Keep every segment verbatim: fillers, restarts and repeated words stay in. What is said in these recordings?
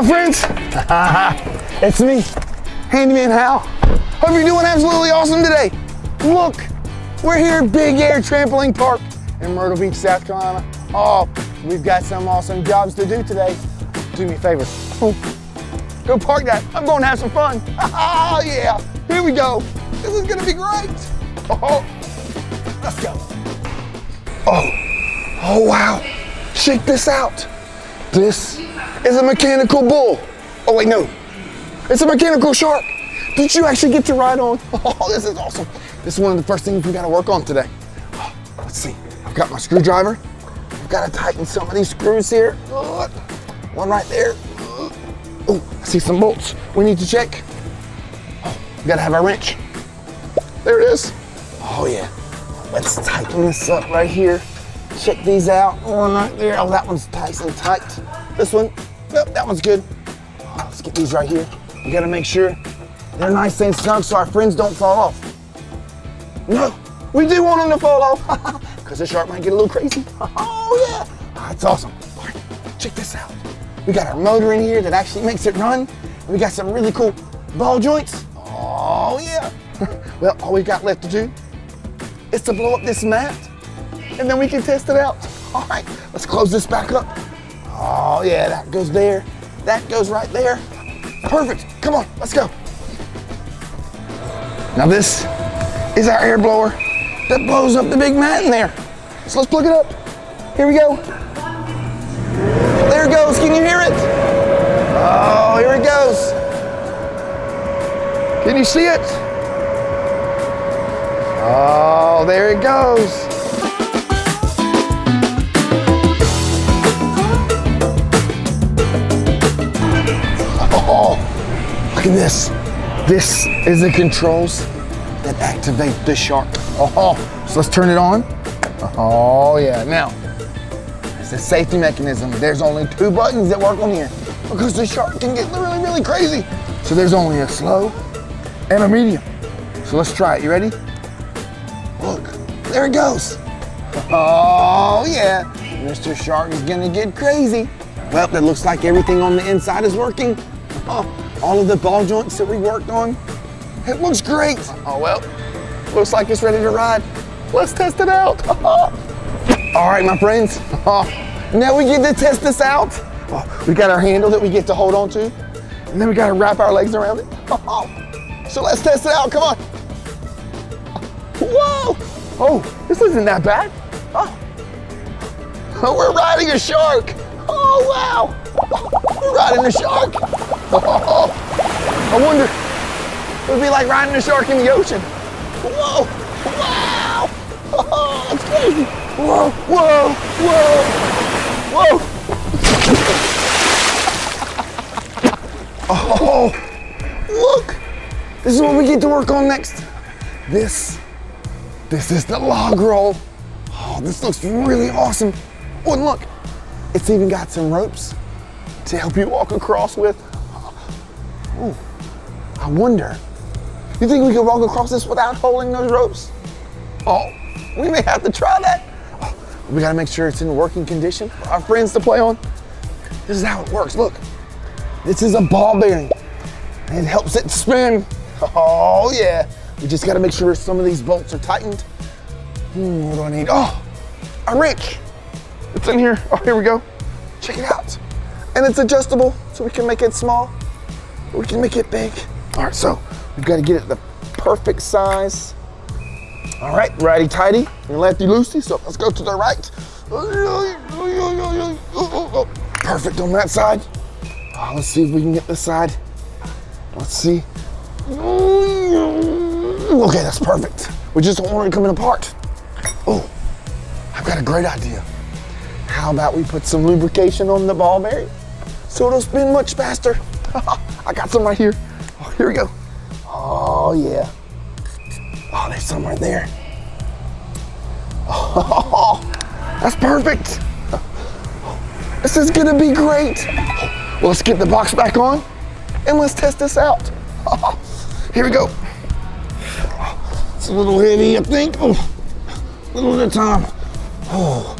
my friends? It's me, Handyman Hal. Hope you're doing absolutely awesome today. Look, we're here at Big Air Trampoline Park in Myrtle Beach, South Carolina. Oh, we've got some awesome jobs to do today. Do me a favor. Go park that. I'm going to have some fun. Oh, yeah. Here we go. This is going to be great. Oh, let's go. Oh, oh, wow. Check this out. This is a mechanical bull. Oh, wait, no. It's a mechanical shark that you actually get to ride on. Oh, this is awesome. This is one of the first things we got to work on today. Oh, let's see. I've got my screwdriver. I've got to tighten some of these screws here. One right there. Oh, I see some bolts we need to check. Oh, we got to have our wrench. There it is. Oh, yeah. Let's tighten this up right here. Check these out. One right there. Oh, that one's nice and tight. This one, nope, that one's good. Oh, let's get these right here. We got to make sure they're nice and snug so our friends don't fall off. No, we do want them to fall off because the shark might get a little crazy. Oh, yeah. Oh, that's awesome. All right, check this out. We got our motor in here that actually makes it run. We got some really cool ball joints. Oh, yeah. Well, all we've got left to do is to blow up this mat, and then we can test it out. All right, let's close this back up. Oh, yeah, that goes there. That goes right there. Perfect. Come on, let's go. Now this is our air blower that blows up the big mat in there. So let's plug it up. Here we go. There it goes. Can you hear it? Oh, here it goes. Can you see it? Oh, there it goes. Oh, look at this. This is the controls that activate the shark. Oh, so let's turn it on. Oh, yeah. Now, it's a safety mechanism. There's only two buttons that work on here because the shark can get really, really crazy. So there's only a slow and a medium. So let's try it. You ready? Look, there it goes. Oh, yeah. Mister Shark is going to get crazy. Well, it looks like everything on the inside is working. Oh, all of the ball joints that we worked on, it looks great. Oh, well, looks like it's ready to ride. Let's test it out. All right, my friends, oh, now we get to test this out. Oh, we got our handle that we get to hold on to, and then we got to wrap our legs around it. Oh, so let's test it out, come on. Whoa, oh, this isn't that bad. Oh, oh we're riding a shark. Oh, wow, we're riding a shark. Oh, I wonder, it would be like riding a shark in the ocean. Whoa, wow, oh, it's crazy. Whoa, whoa, whoa, whoa. Oh, look, this is what we get to work on next. This, this is the log roll. Oh, this looks really awesome. Oh, and look, it's even got some ropes to help you walk across with. Ooh, I wonder, you think we could walk across this without holding those ropes? Oh, we may have to try that. Oh, we gotta make sure it's in working condition for our friends to play on. This is how it works, look. This is a ball bearing. It helps it spin. Oh yeah. We just gotta make sure some of these bolts are tightened. Hmm, what do I need? Oh, a wrench. It's in here. Oh, here we go. Check it out. And it's adjustable, so we can make it small. We can make it big. All right, so we've got to get it the perfect size. All right, righty-tighty and lefty-loosey, so let's go to the right. Perfect on that side. Oh, let's see if we can get this side. Let's see. Okay, that's perfect. We just don't want it coming apart. Oh, I've got a great idea. How about we put some lubrication on the ball bearing so it'll spin much faster? I got some right here. Oh, here we go. Oh, yeah. Oh, there's some right there. Oh, that's perfect. This is gonna be great. Well, let's get the box back on and let's test this out. Oh, here we go. It's a little heavy, I think. Oh, a little at a time. Oh,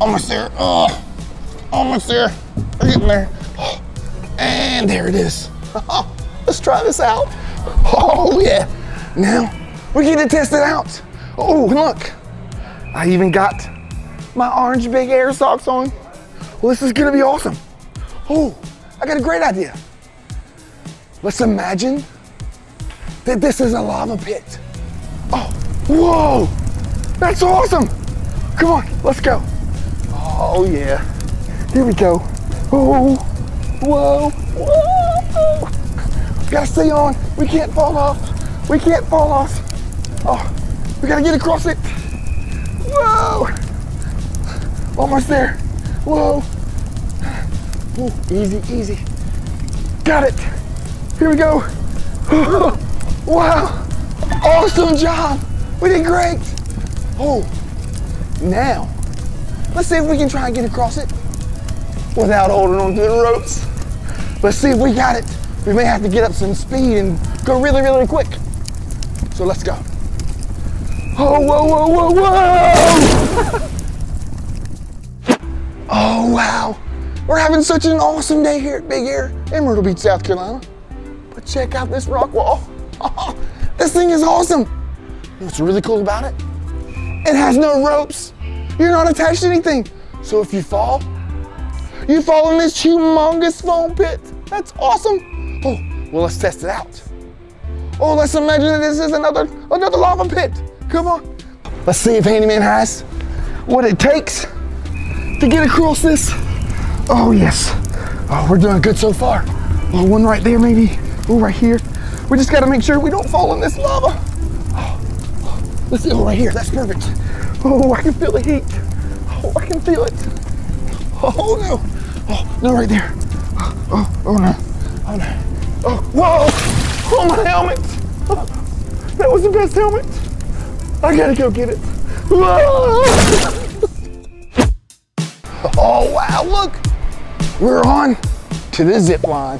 almost there. Oh, almost there. We're getting there. And there it is. Oh, let's try this out. Oh yeah. Now we're getting to test it out. Oh, look. I even got my orange Big Air socks on. Well, this is gonna be awesome. Oh, I got a great idea. Let's imagine that this is a lava pit. Oh, whoa, that's awesome. Come on, let's go. Oh yeah, here we go. Oh, whoa, whoa. We gotta stay on, we can't fall off. We can't fall off. Oh, we gotta get across it. Whoa, almost there. Whoa. Ooh, easy, easy. Got it. Here we go. Wow. Awesome job. We did great. Oh, now let's see if we can try and get across it without holding on to the ropes. Let's see if we got it. We may have to get up some speed and go really, really quick. So let's go. Oh, whoa, whoa, whoa, whoa. Oh, wow. We're having such an awesome day here at Big Air in Myrtle Beach, South Carolina. But check out this rock wall. Oh, this thing is awesome. What's really cool about it? It has no ropes. You're not attached to anything. So if you fall, you fall in this humongous foam pit. That's awesome. Oh, well, let's test it out. Oh, let's imagine that this is another, another lava pit. Come on. Let's see if Handyman has what it takes to get across this. Oh yes, oh, we're doing good so far. Oh, one right there maybe, oh, right here. We just gotta make sure we don't fall in this lava. Oh, oh, let's see, oh, right here, that's perfect. Oh, I can feel the heat. Oh, I can feel it. Oh no, oh, no, right there. Oh, oh, oh no, oh no. Oh, whoa, oh, my helmet. Oh, that was the best helmet. I gotta go get it. Whoa. Oh wow, look. We're on to the zip line.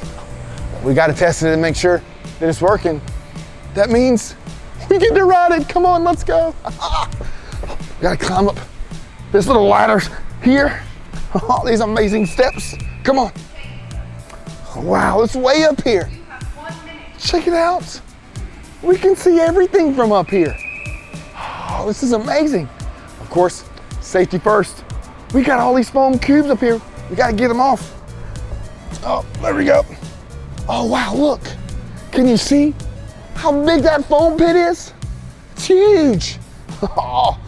We gotta test it and make sure that it's working. That means we get to ride it. Come on, let's go. We gotta climb up this little ladder here. All these amazing steps. Come on. Wow, it's way up here. Check it out. We can see everything from up here. Oh, this is amazing. Of course, safety first. We got all these foam cubes up here. We gotta get them off. Oh, there we go. Oh wow, look. Can you see how big that foam pit is? It's huge. Oh. All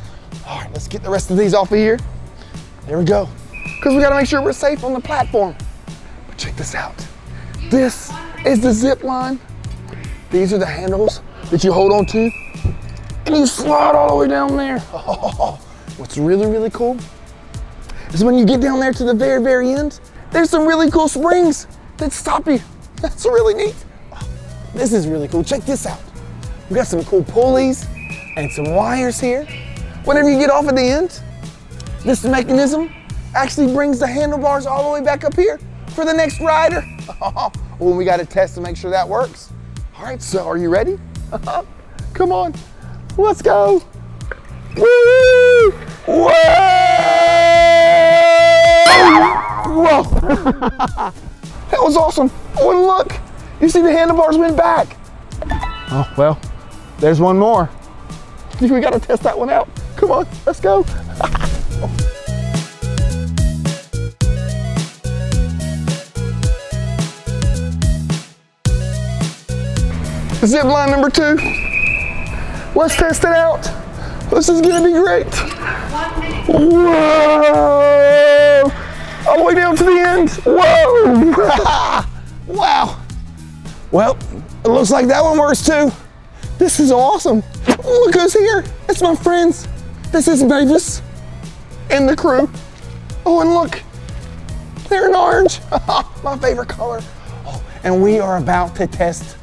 right, let's get the rest of these off of here. There we go. Because we gotta make sure we're safe on the platform. But check this out. This is the zip line. These are the handles that you hold on to. And you slide all the way down there. Oh. What's really, really cool is when you get down there to the very, very end, there's some really cool springs that stop you. That's really neat. Oh, this is really cool. Check this out. We got some cool pulleys and some wires here. Whenever you get off at the end, this mechanism actually brings the handlebars all the way back up here for the next rider. Oh, well, we got to test to make sure that works. All right, so are you ready? Come on, let's go. Woo! Whoa! Whoa, that was awesome. Oh, and look, you see the handlebars went back. Oh, well, there's one more. We gotta test that one out. Come on, let's go. Zip line number two. Let's test it out. This is gonna be great. Whoa. All the way down to the end. Whoa! Wow. Well, it looks like that one works too. This is awesome. Look who's here. It's my friends. This is Mavis and the crew. Oh, and look, they're in orange. My favorite color. Oh, and we are about to test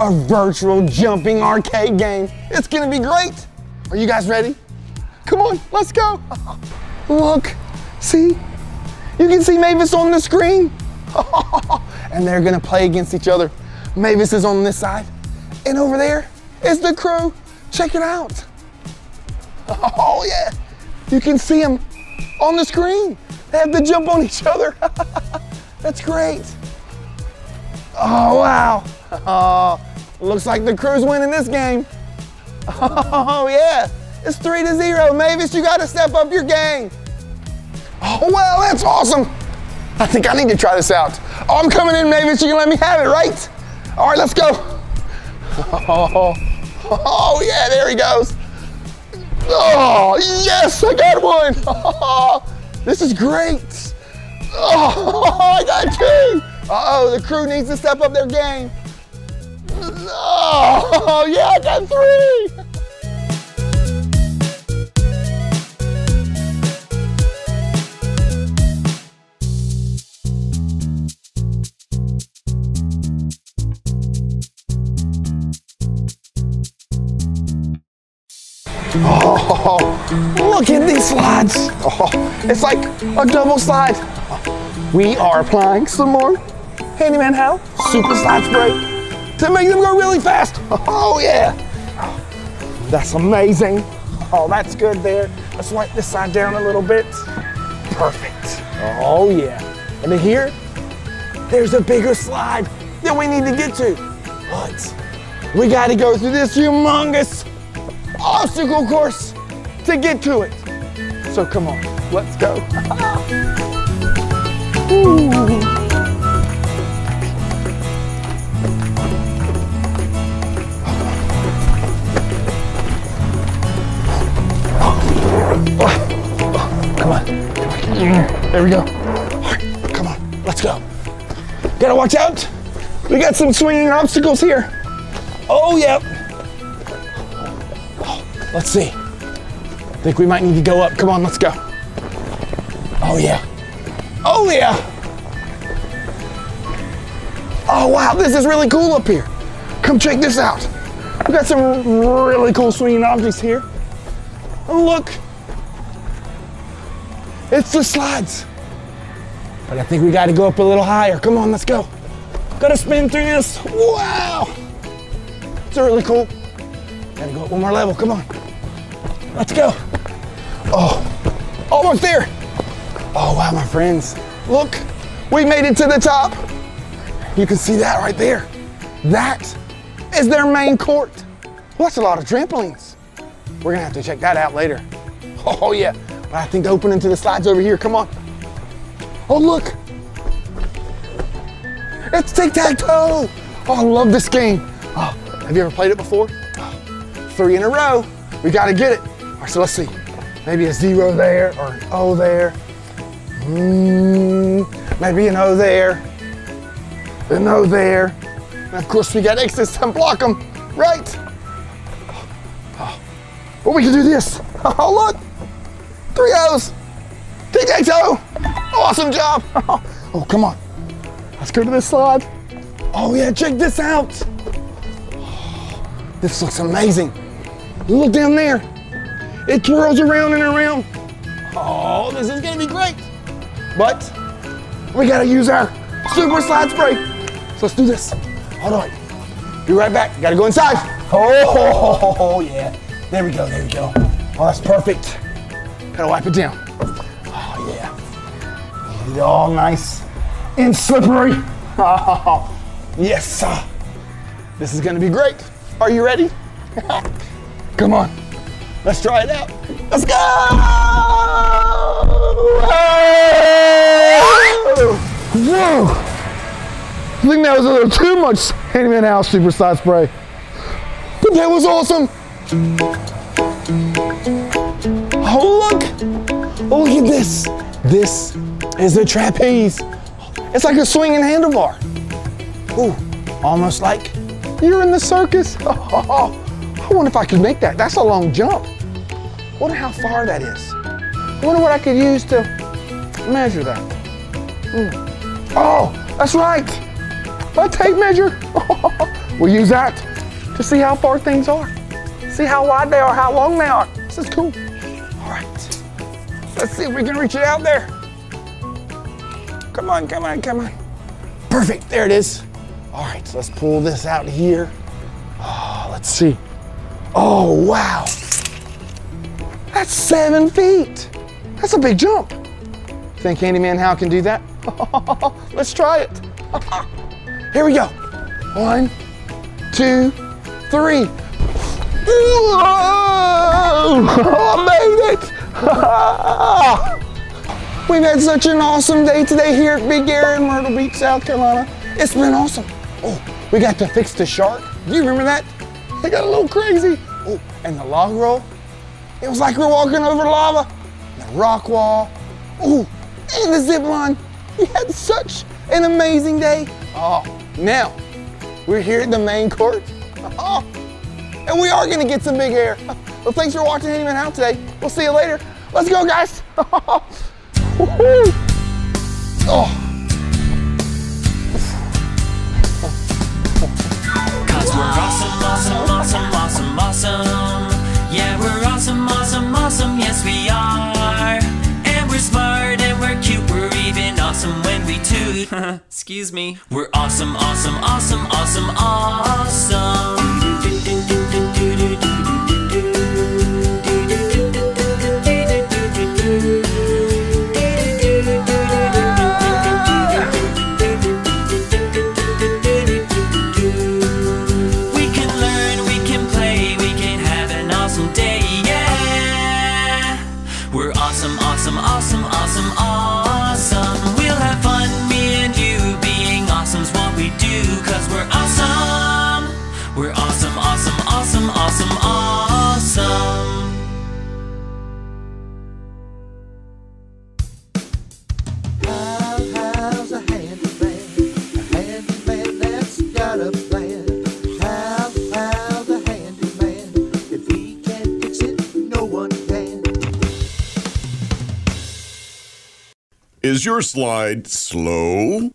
a virtual jumping arcade game. It's gonna be great. Are you guys ready? Come on, let's go. Look, see? You can see Mavis on the screen. And they're gonna play against each other. Mavis is on this side. And over there is the crew. Check it out. Oh yeah. You can see them on the screen. They have to jump on each other. That's great. Oh, wow. Uh, looks like the crew's winning this game. Oh, yeah. It's three to zero. Mavis, you got to step up your game. Oh, well, that's awesome. I think I need to try this out. Oh, I'm coming in, Mavis. You can let me have it, right? All right, let's go. Oh, oh yeah, there he goes. Oh, yes, I got one. Oh, this is great. Oh, I got two. Uh-oh, the crew needs to step up their game. Oh, yeah, I got three. Oh, look at these slides. Oh, it's like a double slide. We are applying some more Handyman Hal super slide spray to make them go really fast. Oh, yeah. Oh, that's amazing. Oh, that's good there. Let's wipe this side down a little bit. Perfect. Oh, yeah. And then here, there's a bigger slide that we need to get to. But we got to go through this humongous obstacle course to get to it. So come on, let's go. Come on, there we go. Come on, let's go. Gotta watch out. We got some swinging obstacles here. Oh, yep. Let's see. I think we might need to go up. Come on, let's go. Oh, yeah. Oh, yeah. Oh, wow, this is really cool up here. Come check this out. We've got some really cool swinging objects here. And look, it's the slides. But I think we got to go up a little higher. Come on, let's go. Got to spin through this. Wow. It's really cool. Got to go up one more level. Come on. Let's go. Oh, almost there. Oh, wow, my friends. Look, we made it to the top. You can see that right there. That is their main court. Well, that's a lot of trampolines. We're going to have to check that out later. Oh, yeah. But I think the opening to the slides over here. Come on. Oh, look. It's tic-tac-toe. Oh, I love this game. Oh, have you ever played it before? Oh, three in a row. We gotta get it. All right, so let's see. Maybe a zero there, or an O there. Mm, maybe an O there, an O there. And of course, we got X's to block them, right? Oh, well, we can do this. Oh, look, three O's, tic-tac-toe. Awesome job. Oh, come on. Let's go to this slide. Oh yeah, check this out. Oh, this looks amazing. Look down there. It twirls around and around. Oh, this is gonna be great. But we gotta use our super slide spray. So let's do this. Hold on. Be right back. Gotta go inside. Oh, yeah. There we go, there we go. Oh, that's perfect. Gotta wipe it down. Oh, yeah. Get it all nice and slippery. Oh, yes. This is gonna be great. Are you ready? Come on, let's try it out. Let's go! Whoa! I think that was a little too much Handyman Hal super slide spray. But that was awesome! Oh, look! Oh, look at this. This is a trapeze. It's like a swinging handlebar. Ooh, almost like you're in the circus. Oh, I wonder if I could make that. That's a long jump. I wonder how far that is. I wonder what I could use to measure that. Mm. Oh, that's right. A tape measure. We'll use that to see how far things are. See how wide they are, how long they are. This is cool. All right. Let's see if we can reach it out there. Come on, come on, come on. Perfect, there it is. All right, so let's pull this out here. Oh, let's see. Oh, wow. That's seven feet. That's a big jump. Think Handyman Hal can do that? Let's try it. Here we go. One, two, three. Whoa! I made it! We've had such an awesome day today here at Big Air in Myrtle Beach, South Carolina. It's been awesome. Oh, we got to fix the shark. Do you remember that? It got a little crazy. Oh, and the log roll. It was like we were walking over lava. The rock wall. Oh, and the zip line. We had such an amazing day. Oh, now we're here at the main court. Oh, and we are gonna get some big air. Well, thanks for watching Handyman Hal today. We'll see you later. Let's go, guys. Oh. Awesome, awesome, awesome, awesome. Yeah, we're awesome, awesome, awesome. Yes, we are. And we're smart and we're cute. We're even awesome when we toot. Excuse me. We're awesome, awesome, awesome, awesome, awesome. Awesome, awesome, awesome, awesome. We'll have fun, me and you. Being awesome's what we do. Cause we're awesome. We're awesome, awesome, awesome, awesome, awesome. Is your slide slow?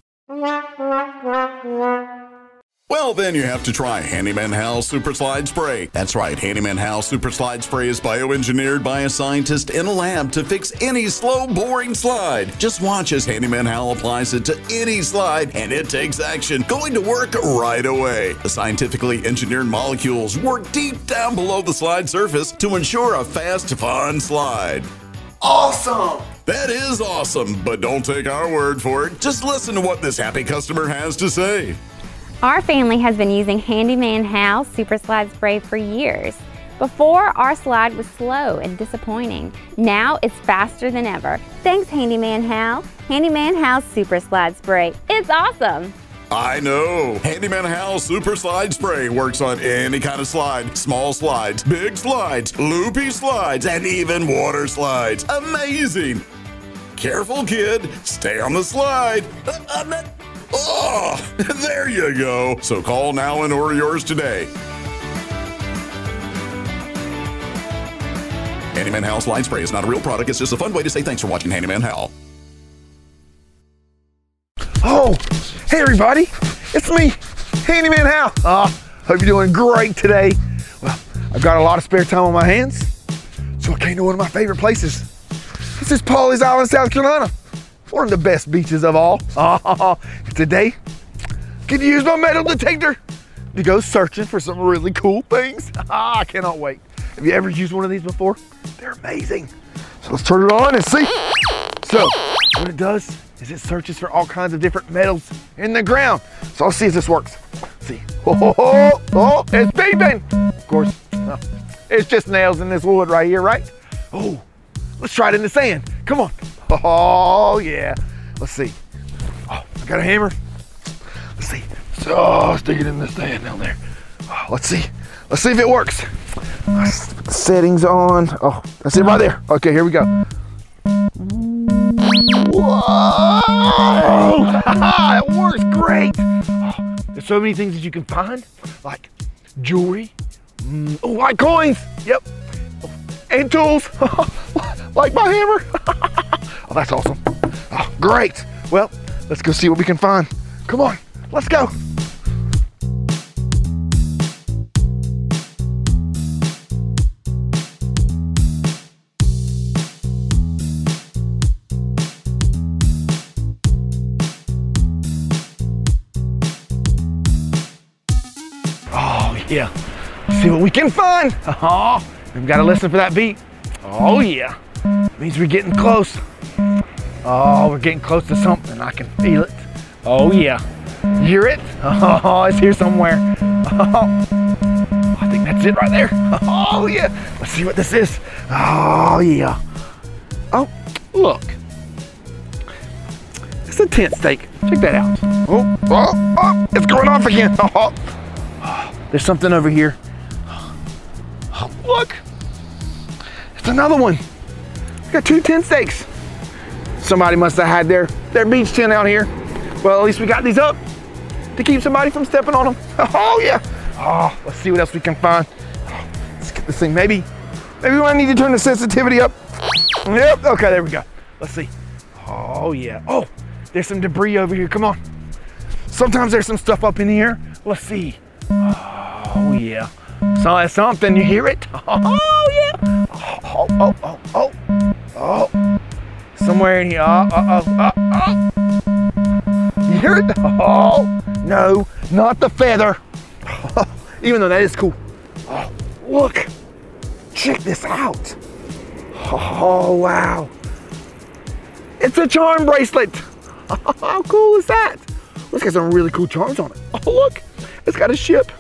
Well, then you have to try Handyman Hal Super Slide Spray. That's right, Handyman Hal Super Slide Spray is bioengineered by a scientist in a lab to fix any slow, boring slide. Just watch as Handyman Hal applies it to any slide and it takes action, going to work right away. The scientifically engineered molecules work deep down below the slide surface to ensure a fast, fun slide. Awesome! That is awesome, but don't take our word for it. Just listen to what this happy customer has to say. Our family has been using Handyman Hal Super Slide Spray for years. Before, our slide was slow and disappointing. Now it's faster than ever. Thanks, Handyman Hal. Handyman Hal Super Slide Spray. It's awesome. I know. Handyman Hal Super Slide Spray works on any kind of slide. Small slides, big slides, loopy slides, and even water slides. Amazing. Careful, kid. Stay on the slide. Uh, I'm not... Oh, there you go. So call now and order yours today. Handyman Hal Slide Spray is not a real product. It's just a fun way to say thanks for watching Handyman Hal. Oh, hey everybody, it's me, Handyman Hal. Uh, hope you're doing great today. Well, I've got a lot of spare time on my hands, so I came to one of my favorite places. This is Pawleys Island, South Carolina. One of the best beaches of all. Uh, today, I get to use my metal detector to go searching for some really cool things. Uh, I cannot wait. Have you ever used one of these before? They're amazing. So let's turn it on and see. So, what it does is it searches for all kinds of different metals in the ground. So I'll see if this works. Let's see. Oh, oh, oh, it's beeping. Of course, oh, it's just nails in this wood right here, right? Oh, let's try it in the sand. Come on. Oh, yeah. Let's see. Oh, I got a hammer. Let's see. So, oh, stick it in the sand down there. Oh, let's see. Let's see if it works. Settings on. Oh, that's it right there. Okay, here we go. Whoa! It works great! Oh, there's so many things that you can find, like jewelry, mm, oh, like coins, yep, oh, and tools, like my hammer. Oh, that's awesome. Oh, great. Well, let's go see what we can find. Come on, let's go. Yeah, see what we can find. Oh, we've got to listen for that beat. Oh yeah, means we're getting close. Oh, we're getting close to something. I can feel it. Oh yeah, Hear it? Oh, it's here somewhere. Oh, I think that's it right there. Oh yeah, let's see what this is. Oh yeah. Oh, look. It's a tent stake. Check that out. Oh, oh, oh, it's going off again. Oh, oh. There's something over here. Oh, look, it's another one. We got two tent stakes. Somebody must have had their, their beach tent out here. Well, at least we got these up to keep somebody from stepping on them. Oh yeah. Oh, let's see what else we can find. Oh, let's get this thing. Maybe, maybe we might need to turn the sensitivity up. Yep, okay, there we go. Let's see. Oh yeah. Oh, there's some debris over here, come on. Sometimes there's some stuff up in the air. Let's see. Oh yeah. Saw something, you hear it? Oh yeah. Oh, oh, oh, oh, oh. Oh. Somewhere in here, oh, oh, oh, oh, oh. You hear it? Oh, no, not the feather. Oh, even though that is cool. Oh, look, check this out. Oh, wow. It's a charm bracelet. Oh, how cool is that? It's got some really cool charms on it. Oh, look, it's got a ship.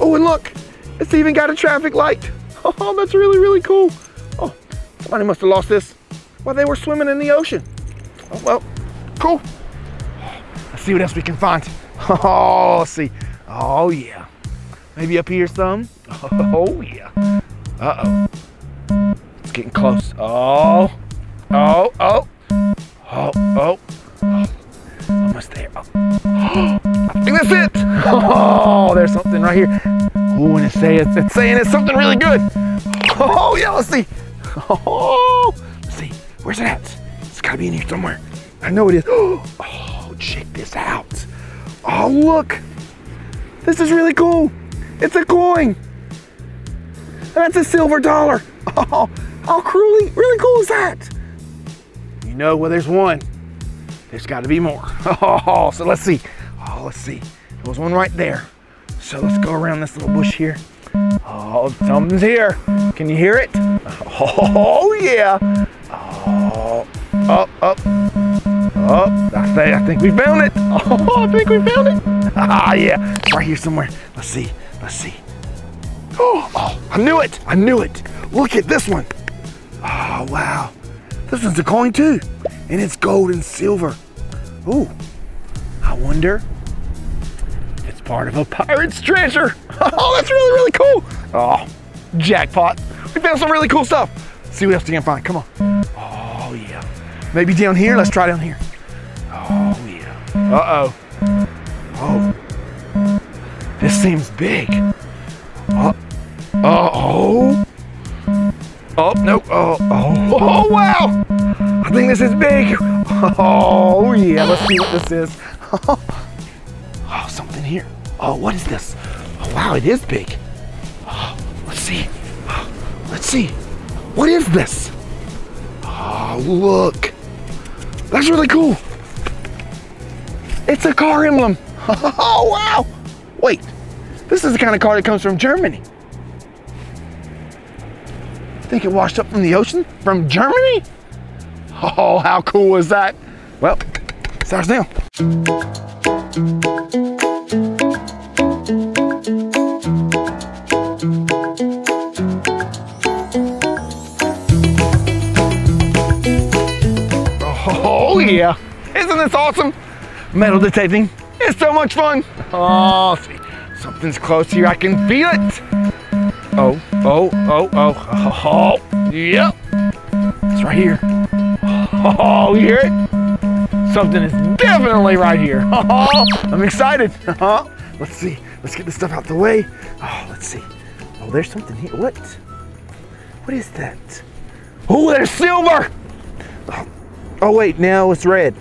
Oh, and look, it's even got a traffic light. Oh, that's really, really cool. Oh, somebody must have lost this while they were swimming in the ocean. Oh, well, cool. See what else we can find. Oh, let's see. Oh yeah. Maybe up here some. Oh yeah. Uh oh. It's getting close. Oh. Oh. Oh. Oh. Oh. Oh. Almost there. Oh. Oh. I think that's it. Oh, there's something right here. Oh, and it's saying it's, it's saying it's something really good. Oh yeah. Let's see. Oh. Let's see. Where's it at? It's gotta be in here somewhere. I know it is. Oh. Check this out. Oh, look. This is really cool. It's a coin. And that's a silver dollar. Oh, how cruelly, really cool is that? You know, well, there's one. There's got to be more. Oh, so let's see. Oh, let's see. There was one right there. So let's go around this little bush here. Oh, something's here. Can you hear it? Oh, yeah. Oh, up, up. Oh, I, say, I think we found it. Oh, I think we found it. Ah, yeah, right here somewhere. Let's see, let's see. Oh, oh, I knew it, I knew it. Look at this one. Oh, wow. This one's a coin too. And it's gold and silver. Ooh, I wonder if it's part of a pirate's treasure. Oh, that's really, really cool. Oh, jackpot. We found some really cool stuff. Let's see what else we can find, come on. Oh, yeah. Maybe down here, let's try down here. Oh yeah. Uh-oh. Oh. This seems big. Uh oh. Oh no. Oh, oh. Oh wow. I think this is big. Oh yeah. Let's see what this is. Oh, something here. Oh, what is this? Oh wow, it is big. Oh, let's see. Oh, let's see. What is this? Oh look. That's really cool. It's a car emblem. Oh, wow. Wait, this is the kind of car that comes from Germany. I think it washed up from the ocean from Germany? Oh, how cool is that? Well, it's ours now. Oh, yeah. Isn't this awesome? Metal detecting, it's so much fun. Oh, see, something's close here, I can feel it. Oh, oh, oh, oh, oh, oh, yep. It's right here. Oh, you hear it? Something is definitely right here. Oh, I'm excited. Oh, let's see, let's get this stuff out the way. Oh, let's see. Oh, there's something here, what? What is that? Oh, there's silver. Oh, oh wait, now it's red.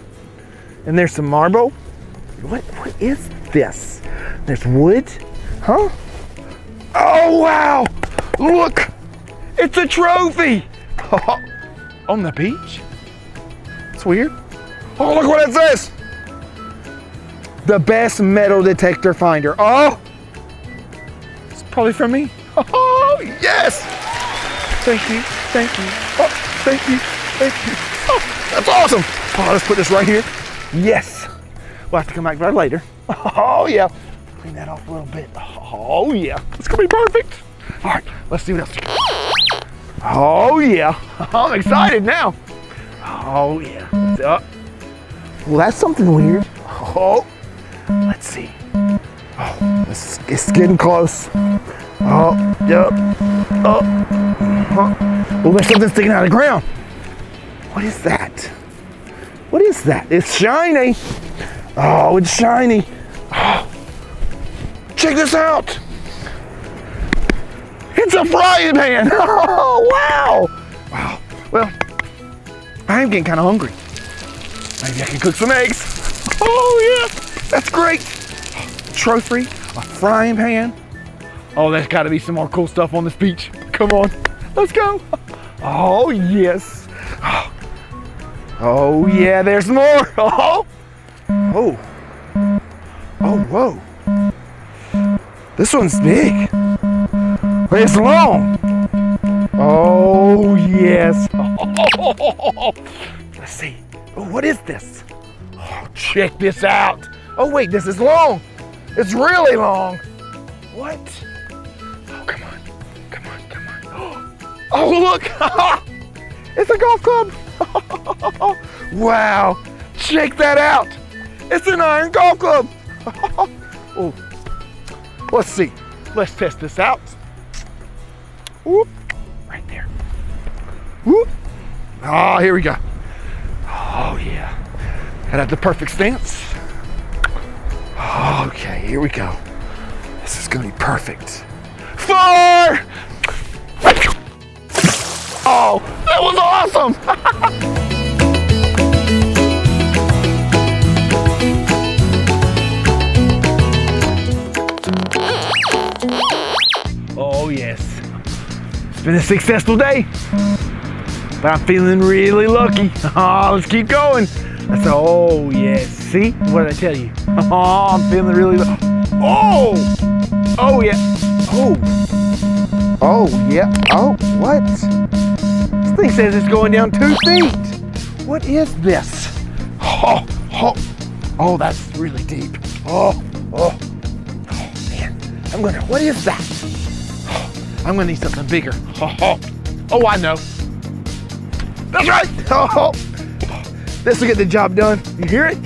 And there's some marble. What, what is this? There's wood, huh? Oh, wow, look, it's a trophy. Oh, on the beach? It's weird. Oh, look what it says. The best metal detector finder. Oh, it's probably from me. Oh, yes. Thank you, thank you, oh, thank you, thank you. Oh, that's awesome. Oh, let's put this right here. Yes, we'll have to come back to that later. Oh yeah, clean that off a little bit. Oh yeah, it's gonna be perfect. All right, let's see what else. Oh yeah, I'm excited now. Oh yeah. Oh. Well, that's something weird. Oh, let's see. Oh, it's, it's getting close. Oh, yep. Oh, huh. Oh, there's something sticking out of the ground. What is that? What is that? It's shiny. Oh, it's shiny. Oh. Check this out. It's a frying pan. Oh, wow. Wow. Well, I am getting kind of hungry. Maybe I can cook some eggs. Oh, yeah. That's great. Trophy, a frying pan. Oh, there's got to be some more cool stuff on this beach. Come on. Let's go. Oh, yes. Oh, yeah, there's more. Oh. Oh. Oh, whoa. This one's big. It's long. Oh, yes. Oh. Let's see. Oh, what is this? Oh, check this out. Oh, wait, this is long. It's really long. What? Oh, come on. Come on, come on. Oh, look. It's a golf club. Wow. Check that out. It's an iron golf club. Oh. Let's see. Let's test this out. Whoop. Right there. Whoop. Ah, oh, here we go. Oh, yeah. And at the perfect stance. Okay, here we go. This is gonna be perfect. Fire! Oh, that was awesome! Oh, yes. It's been a successful day. But I'm feeling really lucky. Oh, let's keep going. That's oh yes. See? What did I tell you? Oh, I'm feeling really lucky. Oh! Oh yeah. Oh. Oh yeah. Oh, what? This thing says it's going down two feet. What is this? Oh, oh. Oh, that's really deep. Oh, oh. Oh man. I'm gonna what is that? Oh, I'm gonna need something bigger. Oh, oh. Oh, I know. That's right. Oh, this will get the job done. You hear it?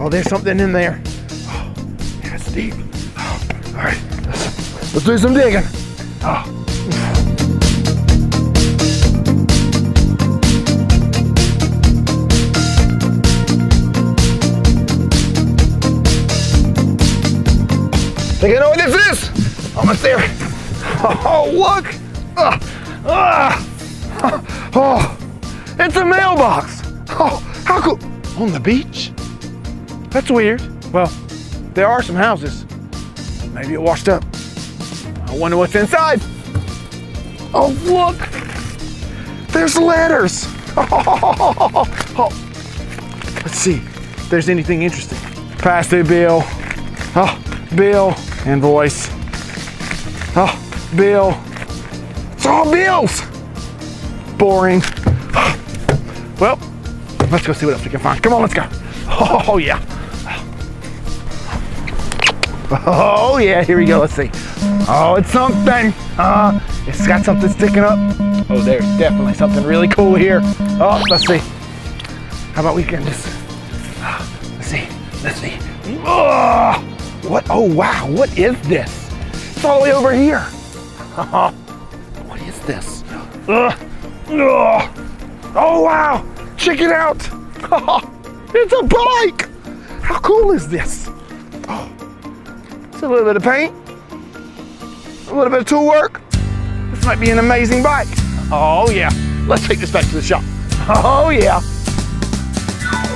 Oh, there's something in there. Oh, yeah, it's deep. Oh, all right, let's, let's do some digging. Oh. Think I know what this is? Almost there. Oh, look. Uh, uh, oh. It's a mailbox. Oh, how cool. On the beach? That's weird. Well, there are some houses. Maybe it washed up. I wonder what's inside. Oh, look. There's letters. Oh. Let's see if there's anything interesting. Past due bill. Oh, bill. Invoice. Oh, bill. It's all bills. Boring. Well, let's go see what else we can find. Come on, let's go. Oh, yeah. Oh, yeah, here we go. Let's see. Oh, it's something. Uh, it's got something sticking up. Oh, there's definitely something really cool here. Oh, let's see. How about we can just... Uh, let's see. Let's see. Oh, what? Oh, wow. What is this? It's all the way over here. What is this? Uh, uh, Oh wow, check it out. It's a bike. How cool is this? Oh, it's a little bit of paint, a little bit of tool work. This might be an amazing bike. Oh yeah, let's take this back to the shop. Oh yeah.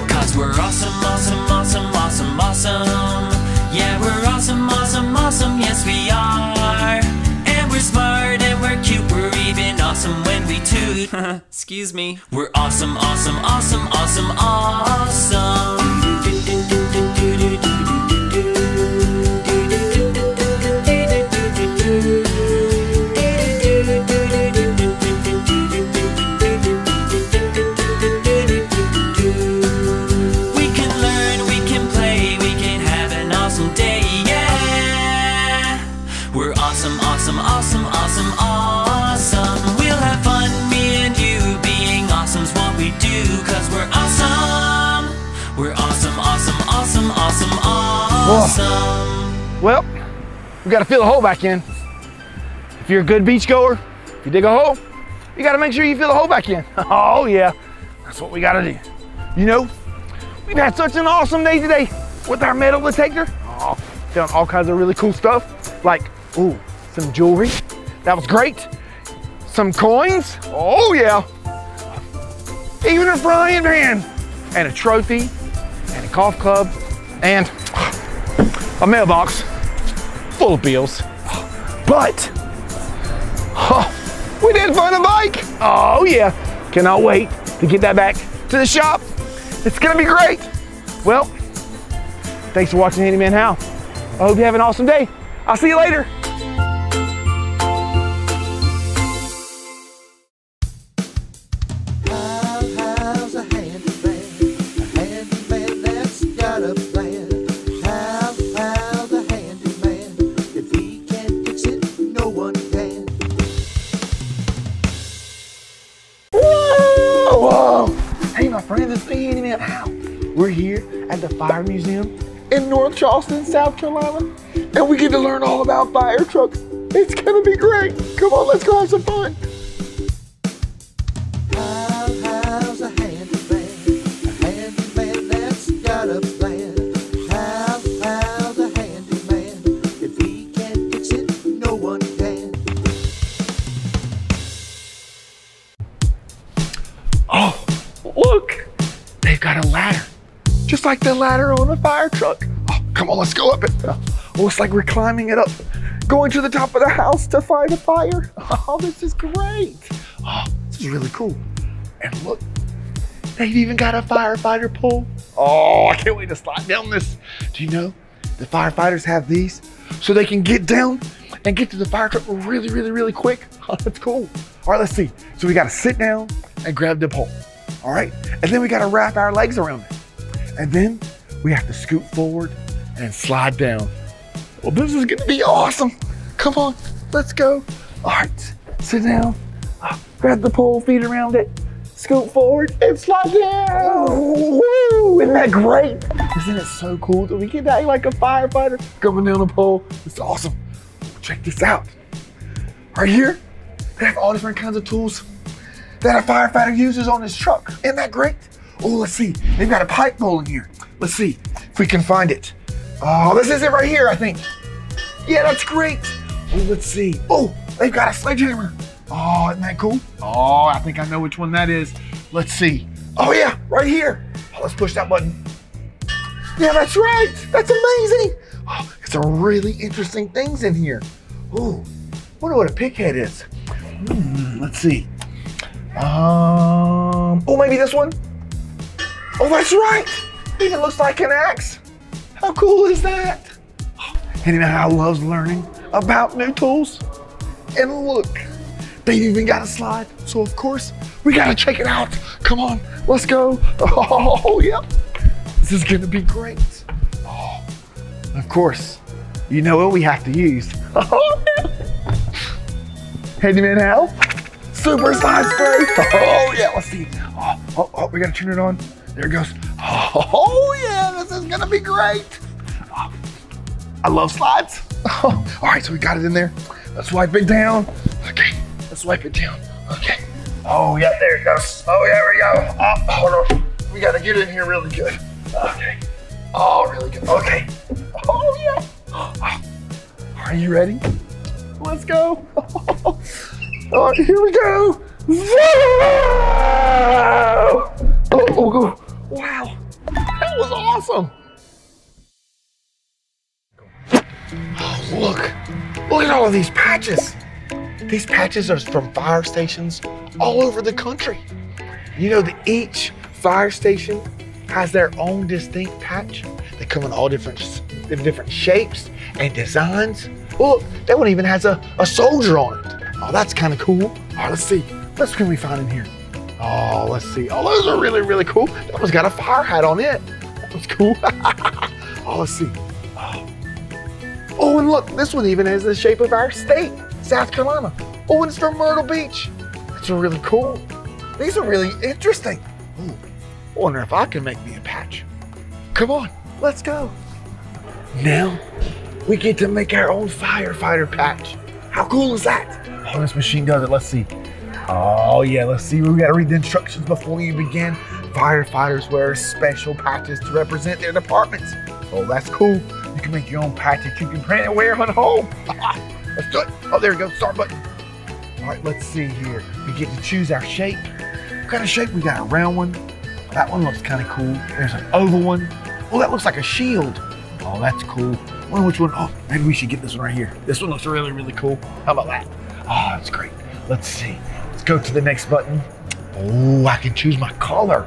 'Cause we're awesome, awesome, awesome, awesome, awesome. Yeah, we're awesome, awesome, awesome, yes we are. And we're smart and we're cute, we're even awesome when we toot. Excuse me. We're awesome, awesome, awesome, awesome, awesome. We can learn, we can play, we can have an you, cause we're awesome. We're awesome, awesome, awesome, awesome, awesome. Well, we gotta fill a hole back in. If you're a good beach goer, if you dig a hole, you gotta make sure you fill the hole back in. Oh yeah, that's what we gotta do. You know, we've had such an awesome day today with our metal detector. Oh, found all kinds of really cool stuff, like, ooh, some jewelry. That was great. Some coins, oh yeah. Even a frying pan, and a trophy, and a golf club, and a mailbox full of bills. But, oh, we did find a bike. Oh yeah, cannot wait to get that back to the shop. It's gonna be great. Well, thanks for watching Handyman Hal. I hope you have an awesome day. I'll see you later. Fire Museum in North Charleston, South Carolina, and we get to learn all about fire trucks. It's gonna be great. Come on, let's go have some fun. How's a handyman? A handyman that's got a plan. How's a handyman? If he can't fix it, no one can. Oh, look, they've got a ladder. Just like the ladder on a fire truck. Oh, come on, let's go up it. Oh, it's like we're climbing it up, going to the top of the house to fight a fire. Oh, this is great. Oh, this is really cool. And look, they've even got a firefighter pole. Oh, I can't wait to slide down this. Do you know the firefighters have these so they can get down and get to the fire truck really, really, really quick? Oh, that's cool. All right, let's see. So we gotta sit down and grab the pole. All right, and then we gotta wrap our legs around it. And then we have to scoot forward and slide down. Well, this is gonna be awesome. Come on, let's go. All right, sit down, grab the pole, feet around it, scoot forward and slide down. Woo, isn't that great? Isn't it so cool that we get to act like a firefighter coming down a pole? It's awesome. Check this out. Right here, they have all different kinds of tools that a firefighter uses on his truck. Isn't that great? Oh, let's see, they've got a pipe pole in here. Let's see if we can find it. Oh, this is it right here, I think. Yeah, that's great. Oh, let's see. Oh, they've got a sledgehammer. Oh, isn't that cool? Oh, I think I know which one that is. Let's see. Oh yeah, right here. Oh, let's push that button. Yeah, that's right. That's amazing. Oh, it's a really interesting things in here. Oh, wonder what a pickhead is. Hmm, let's see. Um, oh, maybe this one? Oh, that's right. It even looks like an axe. How cool is that? Handyman Hal loves learning about new tools. And look, they even got a slide. So of course, we gotta check it out. Come on, let's go. Oh, yep. This is gonna be great. Oh, of course, you know what we have to use. Oh, yeah. Handyman Hal, super slide spray. Oh, yeah, let's see. Oh, oh, oh, we gotta turn it on. There it goes. Oh yeah, this is gonna be great. Oh, I love slides. Oh, all right, so we got it in there. Let's wipe it down. Okay, let's wipe it down. Okay. Oh yeah, there it goes. Oh yeah, we go. Oh, hold on. We gotta get in here really good. Okay. Oh, really good. Okay. Oh yeah. Oh, are you ready? Let's go. Oh, all right, here we go. Whoa! Oh, oh, go. Wow, that was awesome. Oh, look, look at all of these patches. These patches are from fire stations all over the country. You know that each fire station has their own distinct patch. They come in all different, different shapes and designs. Look, that one even has a, a soldier on it. Oh, that's kind of cool. All right, let's see, what can we find in here? Oh, let's see. Oh, those are really, really cool. That one's got a fire hat on it. That was cool. Oh, let's see. Oh. Oh, and look, this one even has the shape of our state, South Carolina. Oh, and it's from Myrtle Beach. That's really cool. These are really interesting. Ooh, I wonder if I can make me a patch. Come on, let's go. Now we get to make our own firefighter patch. How cool is that? Oh, this machine does it. Let's see. Oh yeah, let's see. We gotta read the instructions before you begin. Firefighters wear special patches to represent their departments. Oh, that's cool. You can make your own patch that you can print and wear on home. Let's do it. Oh, there we go. Start button. All right, let's see here. We get to choose our shape. What kind of shape? We got a round one. That one looks kind of cool. There's an oval one. Oh, that looks like a shield. Oh, that's cool. I wonder which one. Oh, maybe we should get this one right here. This one looks really, really cool. How about that? Oh, that's great. Let's see. Let's go to the next button. Oh, I can choose my color.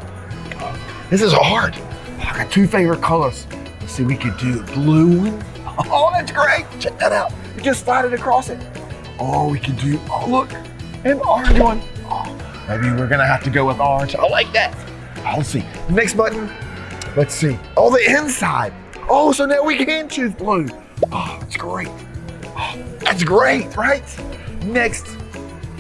Oh, this is hard. Oh, I got two favorite colors. Let's see, we could do blue one. Oh, that's great. Check that out. You just slide it across it. Oh, we could do, oh, look, an orange one. Oh, maybe we're going to have to go with orange. I like that. Oh, let's see. Next button. Let's see. Oh, the inside. Oh, so now we can choose blue. Oh, that's great. Oh, that's great, right? Next.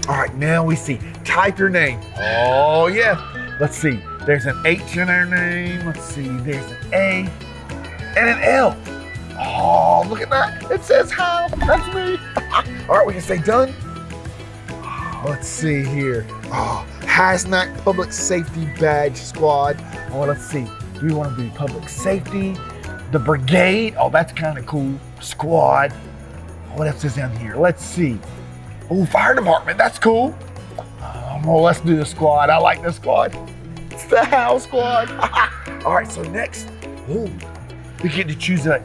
All right, now we see. Type your name. Oh, yeah. Let's see. There's an H in our name. Let's see. There's an A and an L. Oh, look at that. It says Hal. That's me. All right, we can say done. Oh, let's see here. Oh, Hazmat Public Safety Badge Squad. Oh, let's see. Do we want to do public safety? The brigade. Oh, that's kind of cool. Squad. What else is down here? Let's see. Oh, fire department. That's cool. Um, well, let's do the squad. I like the squad. It's the Hal Squad. All right, so next. Ooh, we get to choose a,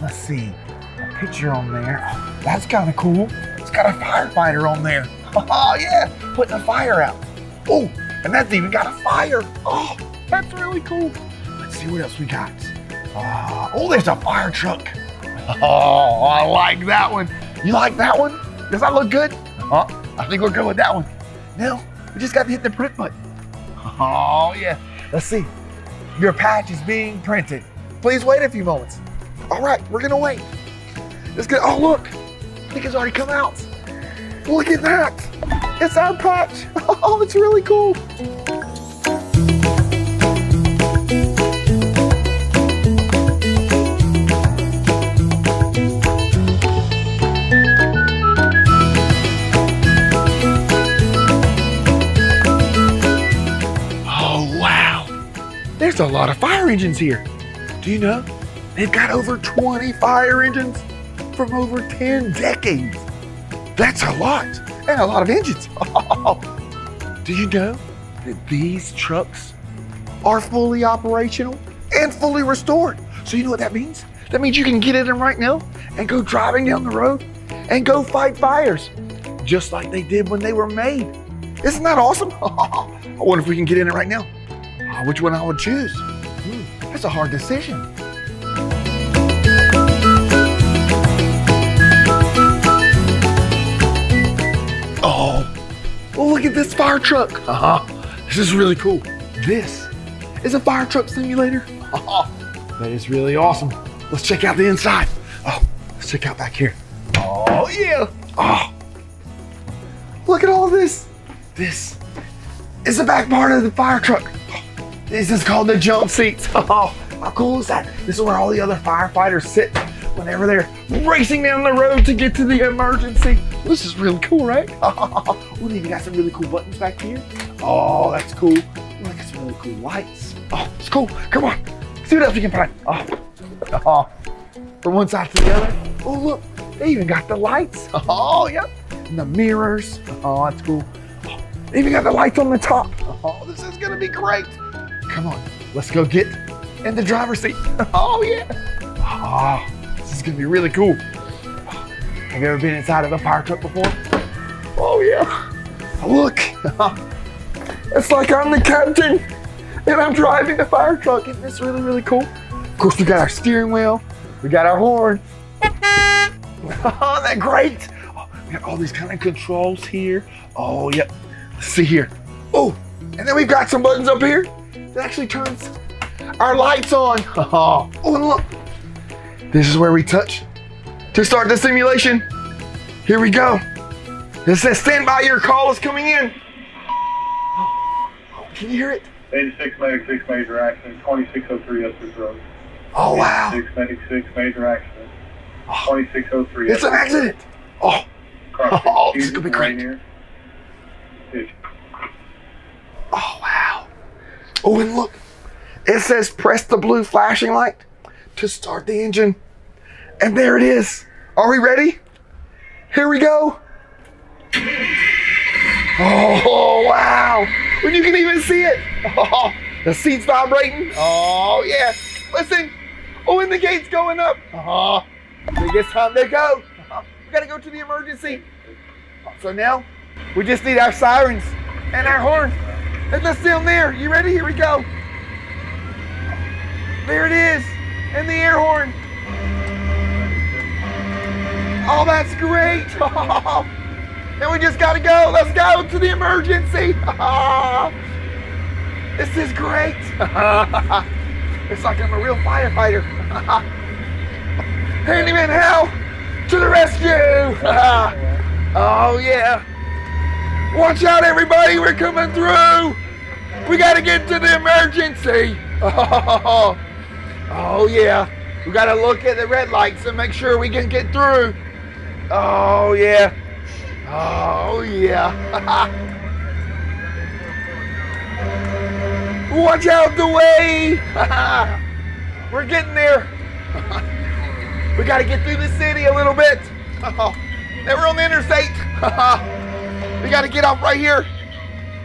let's see, a picture on there. Oh, that's kind of cool. It's got a firefighter on there. Oh, yeah, putting a fire out. Oh, and that's even got a fire. Oh, that's really cool. Let's see what else we got. Uh, oh, there's a fire truck. Oh, I like that one. You like that one? Does that look good? Uh, I think we'll go with that one. Now, we just got to hit the print button. Oh, yeah. Let's see. Your patch is being printed. Please wait a few moments. All right, we're gonna wait. It's gonna, oh look, I think it's already come out. Look at that, it's our patch. Oh, it's really cool. Oh wow, there's a lot of fire engines here. Do you know? They've got over twenty fire engines from over ten decades. That's a lot, and a lot of engines. Oh. Do you know that these trucks are fully operational and fully restored? So you know what that means? That means you can get in them right now and go driving down the road and go fight fires, just like they did when they were made. Isn't that awesome? Oh. I wonder if we can get in it right now. Oh, which one I would choose? Hmm, that's a hard decision. Oh, well, look at this fire truck. Uh-huh. This is really cool. This is a fire truck simulator. Uh-huh. That is really awesome. Let's check out the inside. Oh, let's check out back here. Oh, yeah. Oh, look at all this. This is the back part of the fire truck. This is called the jump seats. Oh, how cool is that? This is where all the other firefighters sit whenever they're racing down the road to get to the emergency. This is really cool, right? Oh, we even got some really cool buttons back here. Oh, that's cool. We got some really cool lights. Oh, it's cool. Come on. See what else we can find. Oh, oh. From one side to the other. Oh, look. They even got the lights. Oh, yep. And the mirrors. Oh, that's cool. Oh, they even got the lights on the top. Oh, this is going to be great. Come on. Let's go get in the driver's seat. Oh, yeah. Oh, this is going to be really cool. Have you ever been inside of a fire truck before? Oh yeah, look, it's like I'm the captain and I'm driving the fire truck. Isn't this really, really cool? Of course, we got our steering wheel, we got our horn. Oh, that great. Oh, we got all these kind of controls here. Oh, yep, let's see here. Oh, and then we've got some buttons up here that actually turns our lights on. Oh, and look, this is where we touch to start the simulation. Here we go. It says, stand by, your call is coming in. Oh, can you hear it? eighty-six medic, six major accident, twenty-six oh three Estes Road. Oh, wow. eighty-six medic, six major accident, twenty-six oh three. It's an accident. Oh, oh, this is going to be great. Oh, wow. Oh, and look, it says press the blue flashing light to start the engine. And there it is. Are we ready? Here we go. Oh, wow. When you can even see it. Oh, the seat's vibrating. Oh, yeah. Listen. Oh, and the gate's going up. Oh, I think it's time to go. Oh, we got to go to the emergency. So now we just need our sirens and our horn. And let's see them there. You ready? Here we go. There it is. And the air horn. Oh, that's great. Oh. And we just gotta go. Let's go to the emergency. Oh, this is great. It's like I'm a real firefighter. Handyman Hal, to the rescue. Oh yeah. Watch out everybody, we're coming through. We gotta get to the emergency. Oh, oh yeah. We gotta look at the red lights and make sure we can get through. Oh yeah. Oh yeah. Watch out the way. We're getting there. We got to get through the city a little bit. Oh, now we're on the interstate. We got to get off right here.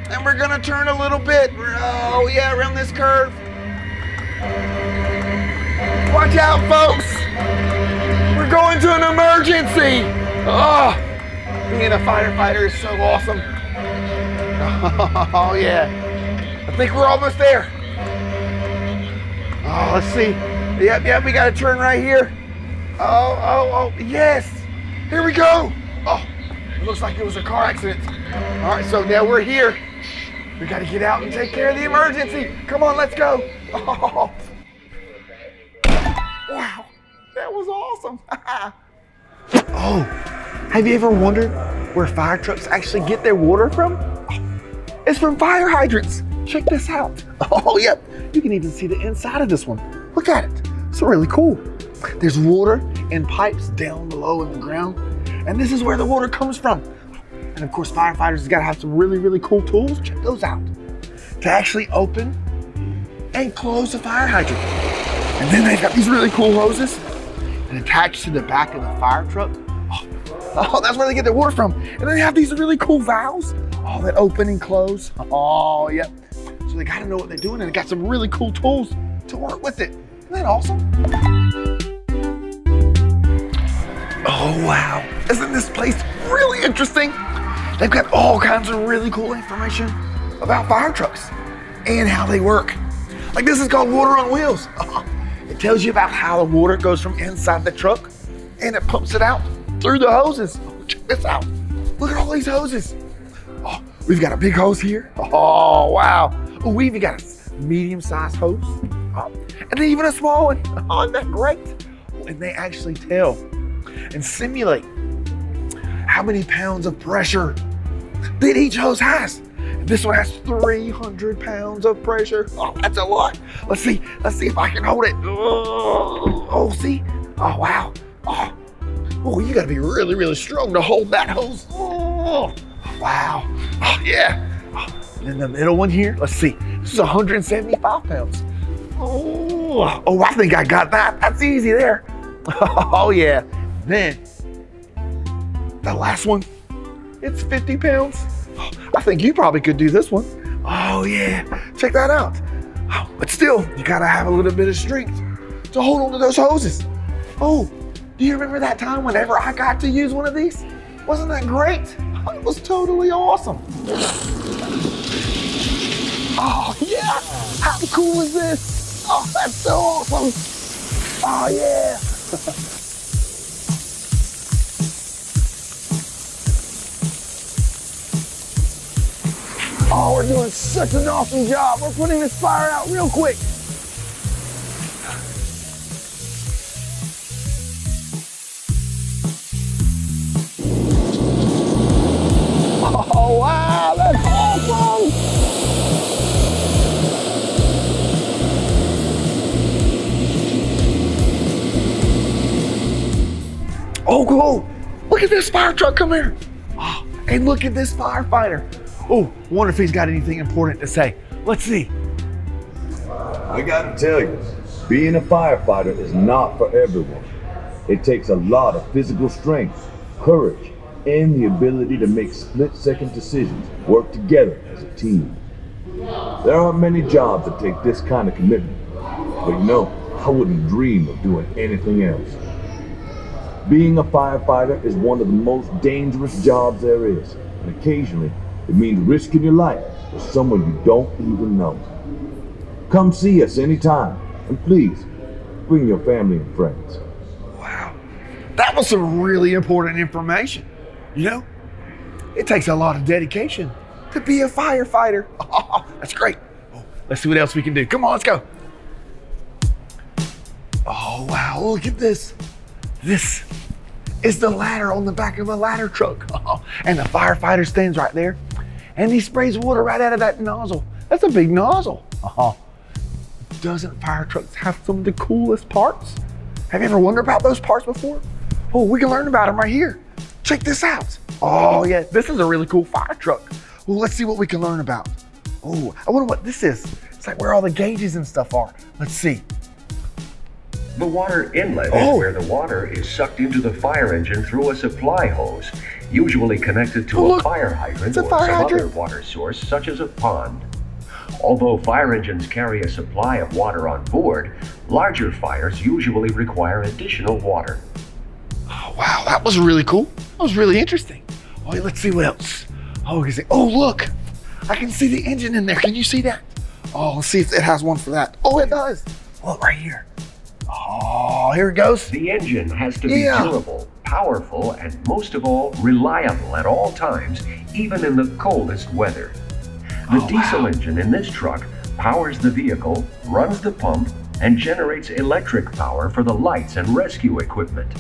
And we're going to turn a little bit. Oh yeah, around this curve. Watch out folks. We're going to an emergency. Oh. Being a firefighter is so awesome. Oh yeah. I think we're almost there. Oh, let's see. Yep, yep, we gotta turn right here. Oh, oh, oh, yes. Here we go. Oh, it looks like it was a car accident. All right, so now we're here. We gotta get out and take care of the emergency. Come on, let's go. Oh. Wow, that was awesome. Oh. Have you ever wondered where fire trucks actually get their water from? It's from fire hydrants. Check this out. Oh, yep. You can even see the inside of this one. Look at it. It's really cool. There's water in pipes down below in the ground. And this is where the water comes from. And of course, firefighters got to have some really, really cool tools. Check those out. To actually open and close the fire hydrant. And then they got these really cool hoses. And attached to the back of the fire truck. Oh, that's where they get their water from. And they have these really cool valves. Oh, that open and close. Oh, yep. So they gotta know what they're doing and they got some really cool tools to work with it. Isn't that awesome? Oh, wow. Isn't this place really interesting? They've got all kinds of really cool information about fire trucks and how they work. Like this is called Water on Wheels. Oh, it tells you about how the water goes from inside the truck and it pumps it out through the hoses. Oh, check this out. Look at all these hoses. Oh, we've got a big hose here. Oh, wow. Oh, we even got a medium-sized hose. Oh, and then even a small one. Oh, isn't that great? Oh, and they actually tell and simulate how many pounds of pressure that each hose has. This one has three hundred pounds of pressure. Oh, that's a lot. Let's see. Let's see if I can hold it. Oh, oh see? Oh, wow. Oh. Oh, you gotta be really, really strong to hold that hose. Oh, wow. Oh, yeah. Oh, and then the middle one here, let's see. This is one hundred seventy-five pounds. Oh, oh, I think I got that. That's easy there. Oh, yeah. Then the last one, it's fifty pounds. Oh, I think you probably could do this one. Oh, yeah. Check that out. Oh, but still, you gotta have a little bit of strength to hold on to those hoses. Oh. Do you remember that time whenever I got to use one of these? Wasn't that great? It was totally awesome. Oh yeah, how cool is this? Oh, that's so awesome. Oh yeah. Oh, we're doing such an awesome job. We're putting this fire out real quick. Wow, that's awesome! Oh, cool. Look at this fire truck come here. Oh, and look at this firefighter. Oh, wonder if he's got anything important to say. Let's see. I gotta tell you, being a firefighter is not for everyone. It takes a lot of physical strength, courage, and the ability to make split-second decisions, work together as a team. There are many jobs that take this kind of commitment, but you know, I wouldn't dream of doing anything else. Being a firefighter is one of the most dangerous jobs there is, and occasionally it means risking your life for someone you don't even know. Come see us anytime, and please, bring your family and friends. Wow, that was some really important information. You know, it takes a lot of dedication to be a firefighter. Oh, that's great. Oh, let's see what else we can do. Come on, let's go. Oh, wow, look at this. This is the ladder on the back of a ladder truck. Oh, and the firefighter stands right there, and he sprays water right out of that nozzle. That's a big nozzle. Oh, doesn't fire trucks have some of the coolest parts? Have you ever wondered about those parts before? Oh, we can learn about them right here. Check this out. Oh yeah, this is a really cool fire truck. Well, let's see what we can learn about. Oh, I wonder what this is. It's like where all the gauges and stuff are. Let's see. The water inlet oh. is where the water is sucked into the fire engine through a supply hose, usually connected to oh, a look. fire hydrant a fire or some hydrant. other water source, such as a pond. Although fire engines carry a supply of water on board, larger fires usually require additional water. Oh, wow, that was really cool. That was really interesting. Oh, let's see what else. Oh, see. oh, look, I can see the engine in there. Can you see that? Oh, let's see if it has one for that. Oh, it does. Look right here. Oh, here it goes. The engine has to be yeah. durable, powerful, and most of all, reliable at all times, even in the coldest weather. The oh, diesel wow. engine in this truck powers the vehicle, runs the pump, and generates electric power for the lights and rescue equipment.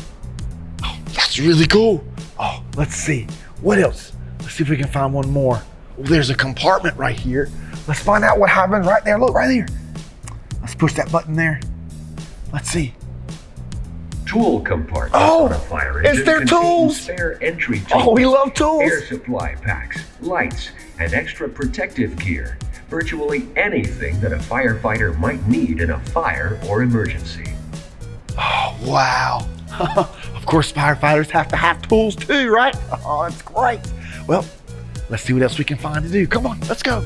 Oh, that's really cool. Oh, let's see. What else? Let's see if we can find one more. Oh, there's a compartment right here. Let's find out what happened right there. Look, right here. Let's push that button there. Let's see. Tool compartment oh, on a fire engine. It's their tools. Spare entry tools. Oh, we love tools. Air supply packs, lights, and extra protective gear. Virtually anything that a firefighter might need in a fire or emergency. Oh, wow. Of course, firefighters have to have tools too, right? Oh, that's great. Well, let's see what else we can find to do. Come on, let's go.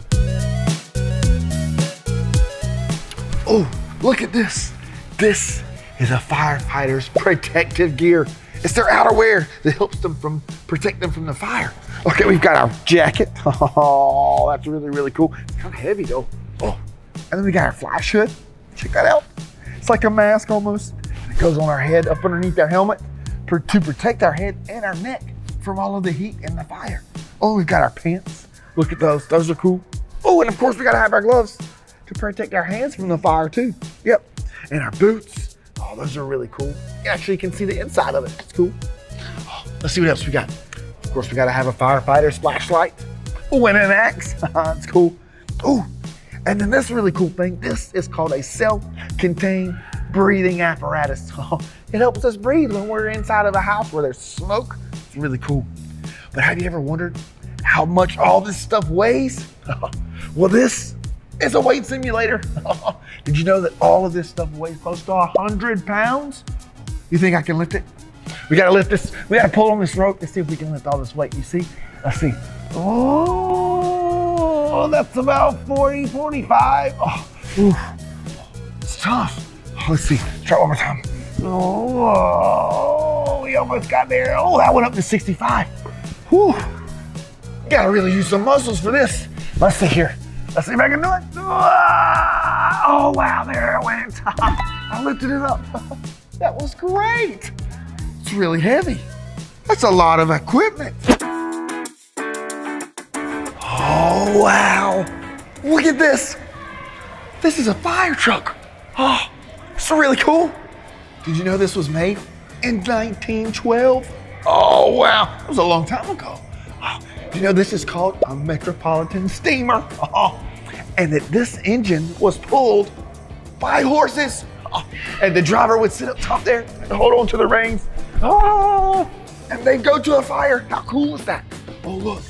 Oh, look at this. This is a firefighter's protective gear. It's their outerwear that helps them from protect them from the fire. Okay, we've got our jacket. Oh, that's really, really cool. It's kind of heavy though. Oh, and then we got our flash hood. Check that out. It's like a mask almost. It goes on our head up underneath our helmet per, to protect our head and our neck from all of the heat and the fire. Oh, we've got our pants. Look at those, those are cool. Oh, and of course we gotta have our gloves to protect our hands from the fire too. Yep. And our boots. Oh, those are really cool. You actually can see the inside of it. That's cool. Oh, let's see what else we got. Of course, we got to have a firefighter's flashlight. Oh, and an axe. That's cool. Oh, and then this really cool thing. This is called a self-contained breathing apparatus. Oh, it helps us breathe when we're inside of a house where there's smoke. It's really cool. But have you ever wondered how much all this stuff weighs? Well, this It's a weight simulator. Did you know that all of this stuff weighs close to one hundred pounds? You think I can lift it? We gotta lift this. We gotta pull on this rope to see if we can lift all this weight. You see? Let's see. Oh, that's about forty, forty-five. Oh, oof. It's tough. Oh, let's see. Try one more time. Oh, we almost got there. Oh, that went up to sixty-five. Whew. Gotta really use some muscles for this. Let's see here. Let's see if I can do it. Oh, wow, there it went. I lifted it up. That was great. It's really heavy. That's a lot of equipment. Oh, wow. Look at this. This is a fire truck. Oh, it's really cool. Did you know this was made in nineteen twelve? Oh, wow, that was a long time ago. Oh, you know, this is called a metropolitan steamer. Oh, and that this engine was pulled by horses. Oh, and the driver would sit up top there and hold on to the reins Oh, and they go to a fire. How cool is that? Oh, look,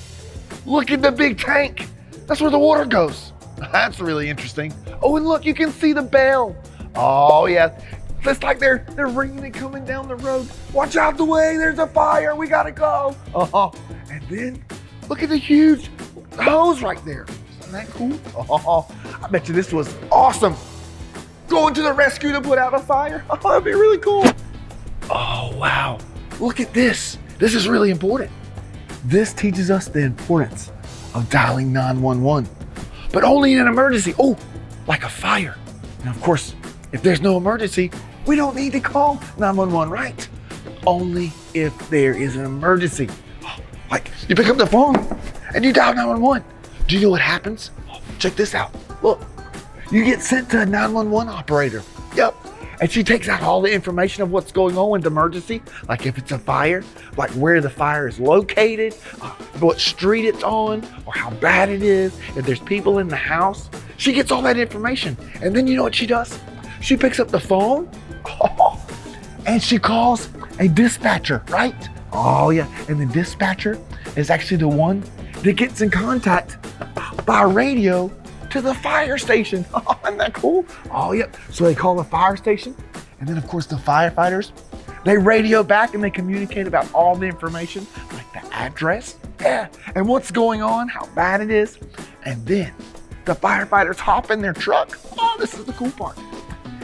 look at the big tank. That's where the water goes. That's really interesting. Oh, and look, you can see the bell. Oh, yeah. It's like they're, they're ringing and coming down the road. Watch out the way, there's a fire, we gotta go. Oh, and then look at the huge hose right there. Isn't that cool? Oh, I bet you this was awesome. Going to the rescue to put out a fire. Oh, that'd be really cool. Oh, wow, look at this. This is really important. This teaches us the importance of dialing nine one one, but only in an emergency. Oh, like a fire. And of course, if there's no emergency, we don't need to call nine one one, right? Only if there is an emergency. Like, you pick up the phone and you dial nine one one. Do you know what happens? Check this out. Look, you get sent to a nine one one operator. Yep. And she takes out all the information of what's going on with the emergency. Like if it's a fire, like where the fire is located, uh, what street it's on, or how bad it is, if there's people in the house. She gets all that information. And then you know what she does? She picks up the phone, oh, and she calls a dispatcher, right? Oh yeah, and the dispatcher is actually the one that gets in contact by radio to the fire station. Oh, isn't that cool? Oh yep, so they call the fire station, and then of course the firefighters, they radio back and they communicate about all the information, like the address, yeah, and what's going on, how bad it is. And then the firefighters hop in their truck. Oh, this is the cool part.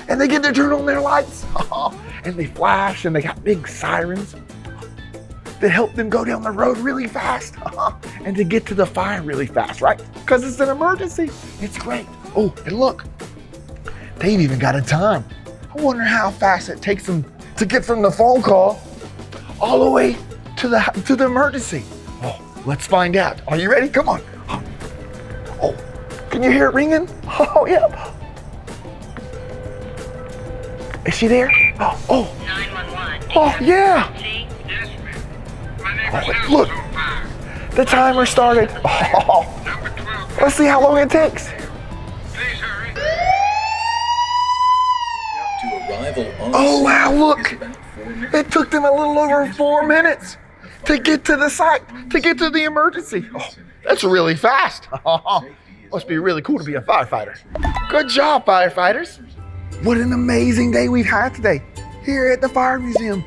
And they get to turn on their lights, oh, and they flash, and they got big sirens that help them go down the road really fast, oh, and to get to the fire really fast, right? Because it's an emergency. It's great. Oh, and look, they've even got a time. I wonder how fast it takes them to get from the phone call all the way to the to the emergency. Oh, let's find out. Are you ready? Come on. Oh, oh, can you hear it ringing? Oh, yeah. Is she there? Oh, oh. nine one one. Oh, yeah. Oh, look, the timer started. Oh. Let's see how long it takes. Oh, wow, look. It took them a little over four minutes to get to the site, to get to the emergency. Oh, that's really fast. Oh, must be really cool to be a firefighter. Good job, firefighters. What an amazing day we've had today here at the Fire Museum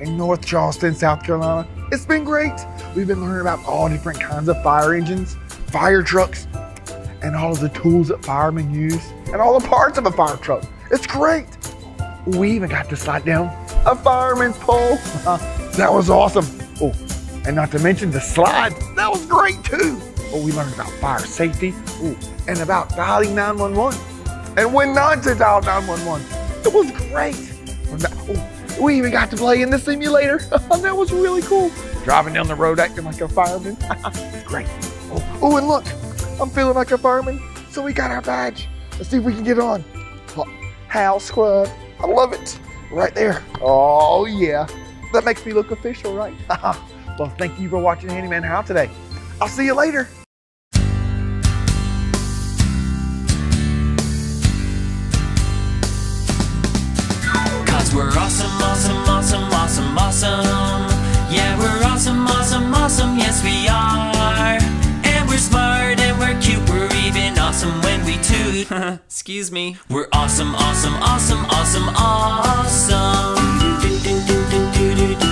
in North Charleston, South Carolina. It's been great. We've been learning about all different kinds of fire engines, fire trucks, and all of the tools that firemen use, and all the parts of a fire truck. It's great. We even got to slide down a fireman's pole. That was awesome. Oh, and not to mention the slide. That was great too. Oh, we learned about fire safety. Ooh, and about dialing nine one one. And when not to dial nine one one. It was great. Oh, we even got to play in the simulator. That was really cool. Driving down the road acting like a fireman. Great. Oh, oh, and look, I'm feeling like a fireman. So we got our badge. Let's see if we can get on. Hal Squad. I love it. Right there. Oh, yeah. That makes me look official, right? Well, thank you for watching Handyman Hal today. I'll see you later. We're awesome, awesome, awesome, awesome, awesome. Yeah, we're awesome, awesome, awesome, yes we are. And we're smart and we're cute, we're even awesome when we toot. Excuse me. We're awesome, awesome, awesome, awesome, awesome. Do, do, do, do, do, do, do, do.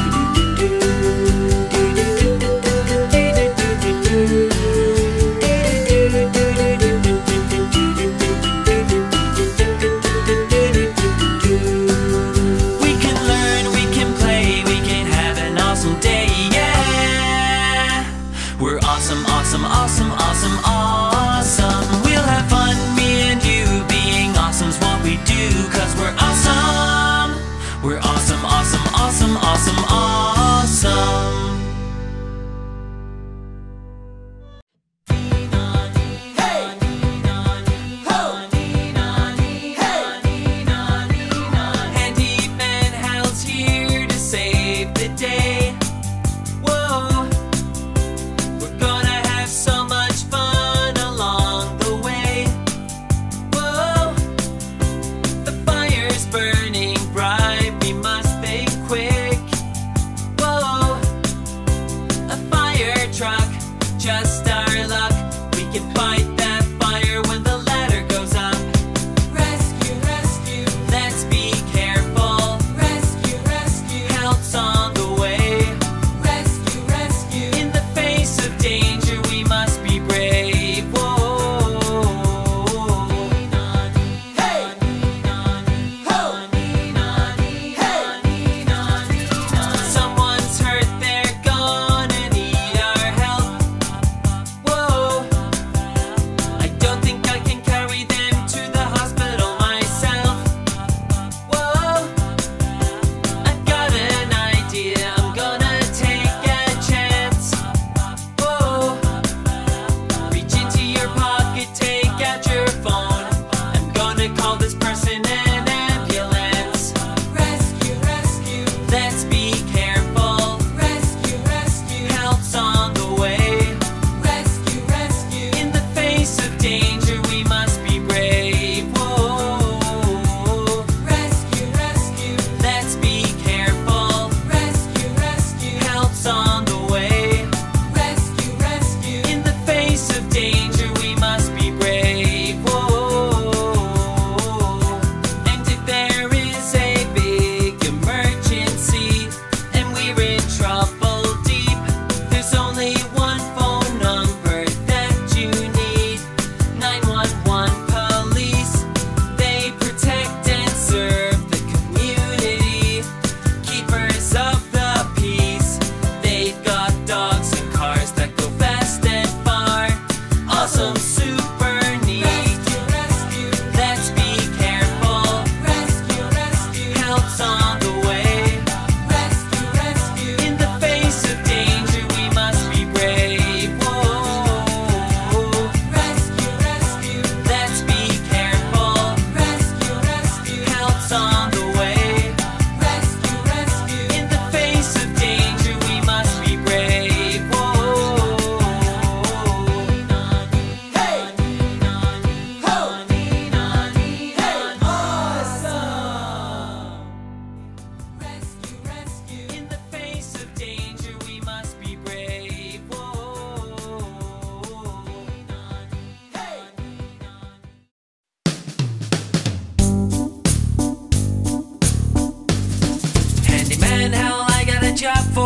Awesome, awesome, awesome. We'll have fun, me and you. Being awesome's what we do. 'Cause we're awesome. We're awesome, awesome, awesome, awesome, awesome.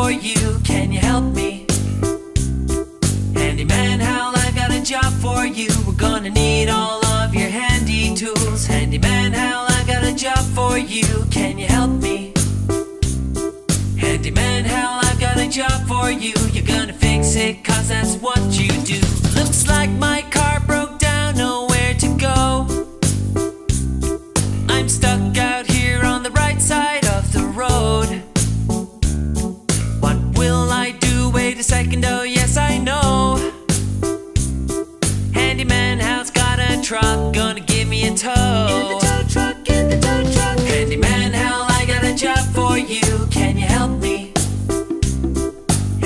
for you. Can you help me? Handyman Hal, I've got a job for you. We're gonna need all of your handy tools. Handyman Hal, I've got a job for you. Can you help me? Handyman Hal, I've got a job for you. You're gonna fix it, cause that's what you do. Looks like my car broke down, nowhere to go. I'm stuck out here on the right side of the road. What will I do? Wait a second, oh yes I know. Handyman Hal's got a truck, gonna give me a tow. In the tow truck, in the tow truck. Handyman Hal, I got a job for you. Can you help me?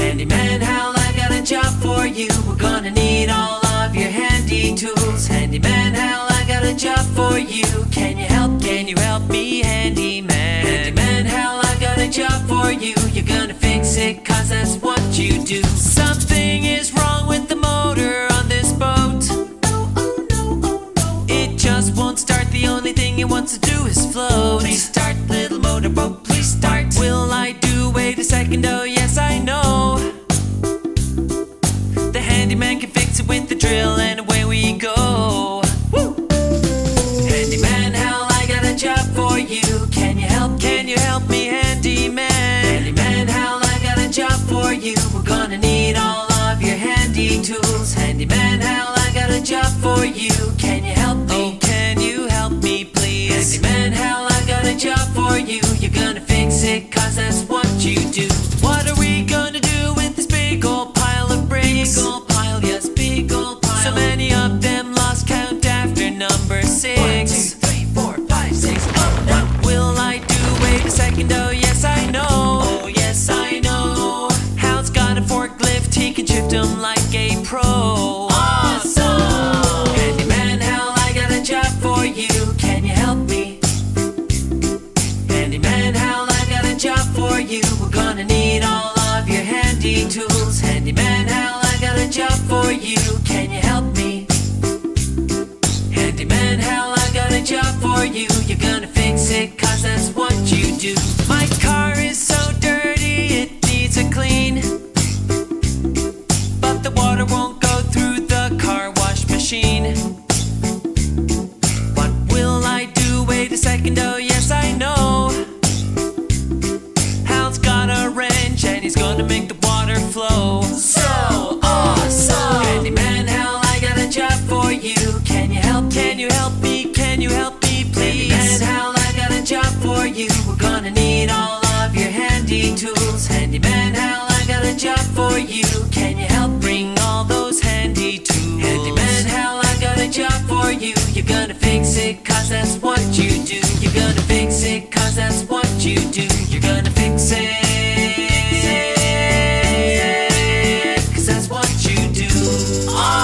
Handyman Hal, I got a job for you. We're gonna need all of your handy tools. Handyman Hal, I got a job for you. Can you help? Can you help me, Handyman? Handyman Hal, I got a job for you. You're gonna fix it, cause that's what you do. Something is wrong with the motor on this boat. Oh, oh, no, oh, no. It just won't start. The only thing it wants to do is float. Please start, little motorboat, please start. What will I do? Wait a second, oh yes I know. The handyman can fix it with the drill, and away we go. Woo! Handyman Hal, I got a job for you. Can you help? Can you help me, handyman? Handyman Hal, I got a job for you. We're gonna need all of your handy tools. Handyman Hal, I got a job for you. Can you help me? Oh, can you help me, please? Handyman Hal, I got a job for you. You're gonna fix it, cause that's what you do. What are we gonna do with this big old pile of bricks? Big old pile, yes, big old pile. So many of them, lost count after number six. One, two, three, four, five, six. Oh, no. What will I do? Wait a second, oh yes I know. Oh yes I know. Hal's got a forklift, he can shift him like a pro. Awesome! Handyman Hal, I got a job for you. Can you help me? Handyman Hal, I got a job for you. We're gonna need all of your handy tools. Handyman Hal, I got a job for you. Can you help me? Handyman Hal, I got a job for you. You're gonna fix it, cause that's what you do. My car is so dirty, it needs a clean. But the water won't go through the car wash machine. What will I do? Wait a second, oh yes I know. Hal's got a wrench and he's gonna make the water flow. So awesome! Handyman Hal, I got a job for you. Can you help? Can you help me? Can you help me, please? Handyman Hal, I got a job for you. We're gonna need all of your handy tools. Handyman Hal, I got a job for you. Can you help? Bring all those handy tools. Handyman Hal, I got a job for you. You're gonna fix it, cause that's what you do. You're gonna fix it, cause that's what you do. You're gonna fix it, cause that's what you do.